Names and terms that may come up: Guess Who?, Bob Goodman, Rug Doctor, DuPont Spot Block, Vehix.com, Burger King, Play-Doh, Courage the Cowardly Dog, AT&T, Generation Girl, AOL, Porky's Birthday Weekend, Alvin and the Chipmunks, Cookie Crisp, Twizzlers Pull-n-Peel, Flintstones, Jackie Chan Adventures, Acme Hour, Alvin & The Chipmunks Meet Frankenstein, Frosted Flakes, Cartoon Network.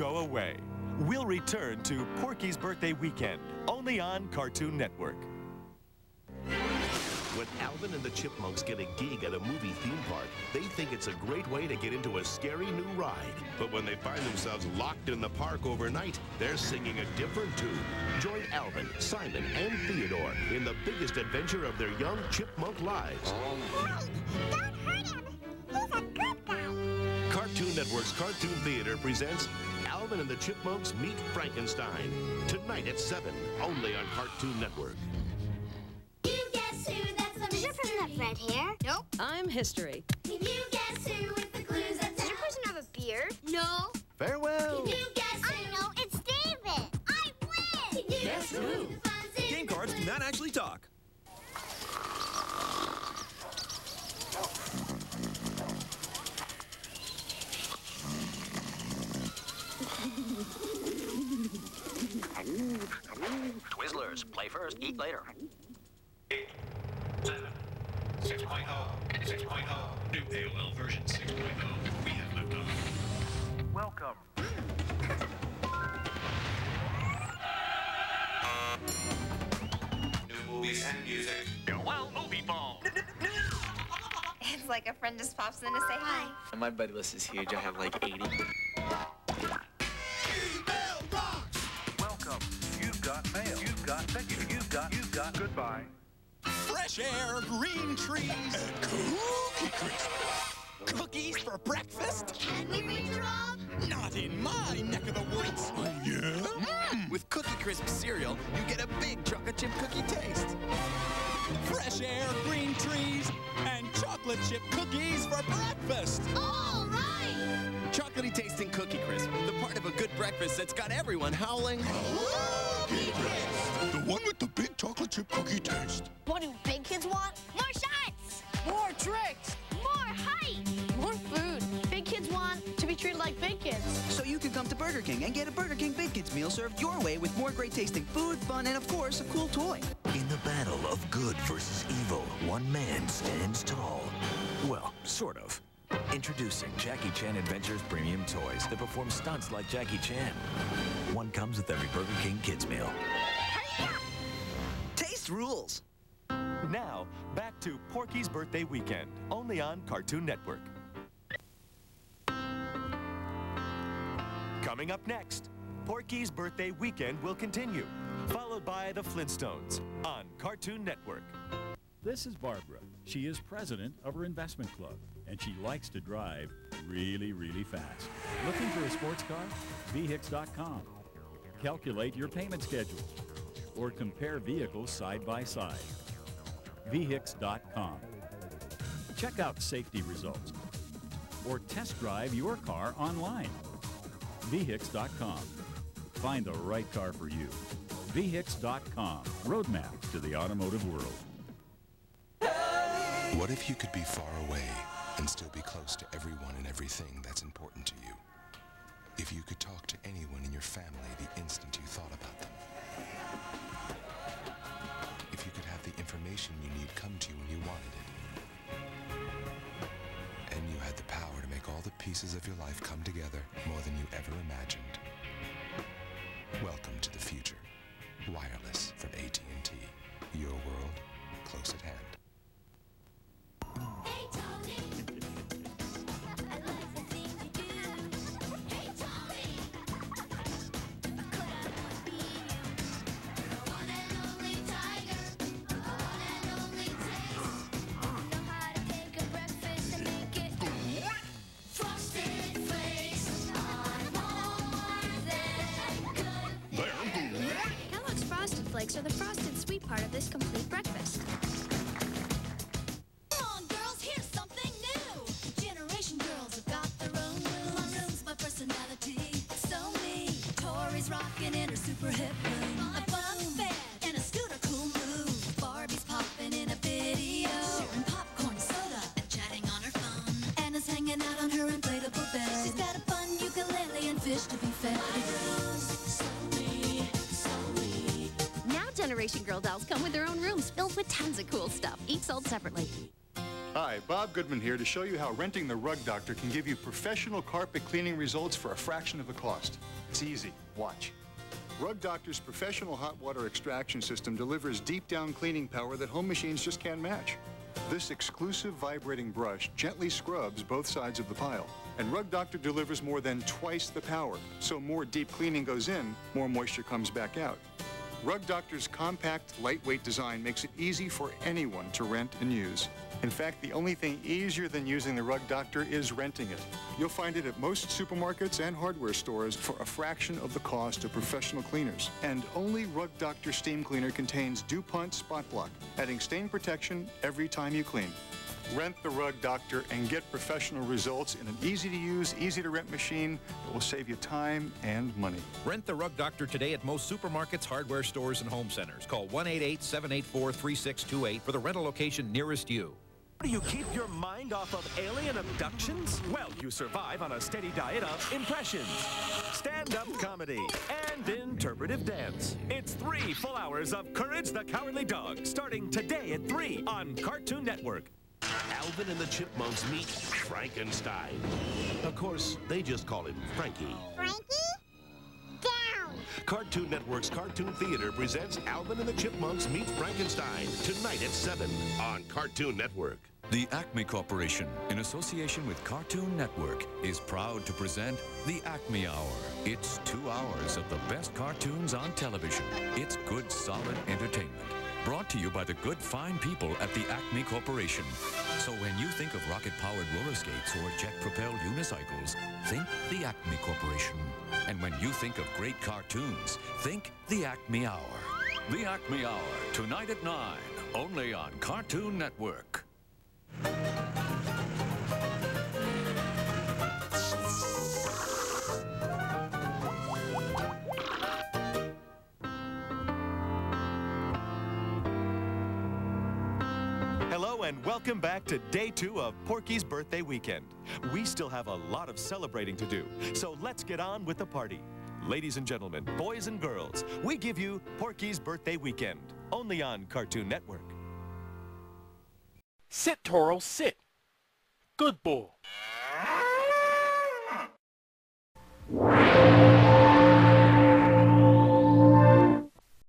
go away. We'll return to Porky's Birthday Weekend, only on Cartoon Network. When Alvin and the Chipmunks get a gig at a movie theme park, they think it's a great way to get into a scary new ride. But when they find themselves locked in the park overnight, they're singing a different tune. Join Alvin, Simon, and Theodore in the biggest adventure of their young chipmunk lives. Mike, don't hurt him. He's a good guy. Cartoon Network's Cartoon Theater presents Alvin and the Chipmunks Meet Frankenstein. Tonight at 7, only on Cartoon Network. You guess who? Red hair? Nope. I'm history. Can you guess who with the clues? Does your person have a beard? No. Farewell. Can you guess who? I know, it's David. I win. Can you guess who? Game cards do not actually talk. Twizzlers, play first, eat later. 6.0, 6.0, new AOL version 6.0, we have left on. Welcome. New movies and music. Farewell, movie ball. It's like a friend just pops in to say hi. My buddy list is huge, I have like 80. Email rocks! Welcome, you've got mail, you've got pictures, you've got goodbye. Fresh air, green trees, and Cookie Crisp. Cookies for breakfast? Can we be wrong? Not in my neck of the woods. Oh, yeah? Mm. With Cookie Crisp cereal, you get a big chocolate chip cookie taste. Fresh air, green trees, and chocolate chip cookies for breakfast. All right. Chocolatey tasting Cookie Crisp, the part of a good breakfast that's got everyone howling. Cookie Crisp. The one with the big chocolate chip cookie taste. What do big kids want? More shots! More tricks! More height! More food. Big kids want to be treated like big kids. So you can come to Burger King and get a Burger King Big Kids meal served your way with more great tasting food, fun, and of course, a cool toy. In the battle of good versus evil, one man stands tall. Well, sort of. Introducing Jackie Chan Adventures premium toys that perform stunts like Jackie Chan. One comes with every Burger King kids meal. Hurry up! Taste rules. Now, back to Porky's Birthday Weekend, only on Cartoon Network. Coming up next, Porky's Birthday Weekend will continue, followed by the Flintstones on Cartoon Network. This is Barbara. She is president of her investment club, and she likes to drive really, really fast. Looking for a sports car? Vehix.com. Calculate your payment schedule or compare vehicles side by side. Vehix.com. Check out safety results or test drive your car online. Vehix.com. Find the right car for you. Vehix.com. Roadmap to the automotive world. What if you could be far away and still be close to everyone and everything that's important to you? If you could talk to anyone in your family the instant you thought about them? If you could have the information you need come to you when you wanted it? And you had the power to make all the pieces of your life come together more than you ever imagined. Welcome to the future. Wireless from AT&T. Your world, close at hand. Flakes are the frosted sweet part of this complete breakfast. Come on, girls, here's something new. Generation girls have got their own moves. My room's my personality, it's so me. Tori's rocking in her super hip room. I'm buck fed in a scooter cool move. Barbie's popping in a video, sharing popcorn soda and chatting on her phone. Anna's hanging out on her inflatable bed. She's got a fun ukulele and fish to be fed. My room's so me, so me. Generation Girl dolls come with their own rooms filled with tons of cool stuff, each sold separately. Hi, Bob Goodman here to show you how renting the Rug Doctor can give you professional carpet cleaning results for a fraction of the cost. It's easy. Watch. Rug Doctor's professional hot water extraction system delivers deep-down cleaning power that home machines just can't match. This exclusive vibrating brush gently scrubs both sides of the pile, and Rug Doctor delivers more than twice the power, so more deep cleaning goes in, more moisture comes back out. Rug Doctor's compact, lightweight design makes it easy for anyone to rent and use. In fact, the only thing easier than using the Rug Doctor is renting it. You'll find it at most supermarkets and hardware stores for a fraction of the cost of professional cleaners. And only Rug Doctor Steam Cleaner contains DuPont Spot Block, adding stain protection every time you clean. Rent the Rug Doctor and get professional results in an easy-to-use, easy-to-rent machine that will save you time and money. Rent the Rug Doctor today at most supermarkets, hardware stores, and home centers. Call 1-888-784-3628 for the rental location nearest you. How do you keep your mind off of alien abductions? Well, you survive on a steady diet of impressions, stand-up comedy, and interpretive dance. It's 3 full hours of Courage the Cowardly Dog, starting today at 3 on Cartoon Network. Alvin and the Chipmunks Meet Frankenstein. Of course, they just call him Frankie. Frankie? Down! Cartoon Network's Cartoon Theater presents Alvin and the Chipmunks Meet Frankenstein, tonight at 7 on Cartoon Network. The Acme Corporation, in association with Cartoon Network, is proud to present the Acme Hour. It's 2 hours of the best cartoons on television. It's good, solid entertainment. Brought to you by the good, fine people at the Acme Corporation. So when you think of rocket-powered roller skates or jet-propelled unicycles, think the Acme Corporation. And when you think of great cartoons, think the Acme Hour. The Acme Hour, tonight at 9, only on Cartoon Network. And welcome back to day 2 of Porky's Birthday Weekend. We still have a lot of celebrating to do, so let's get on with the party. Ladies and gentlemen, boys and girls, we give you Porky's Birthday Weekend, only on Cartoon Network. Sit, Toro, sit. Good boy.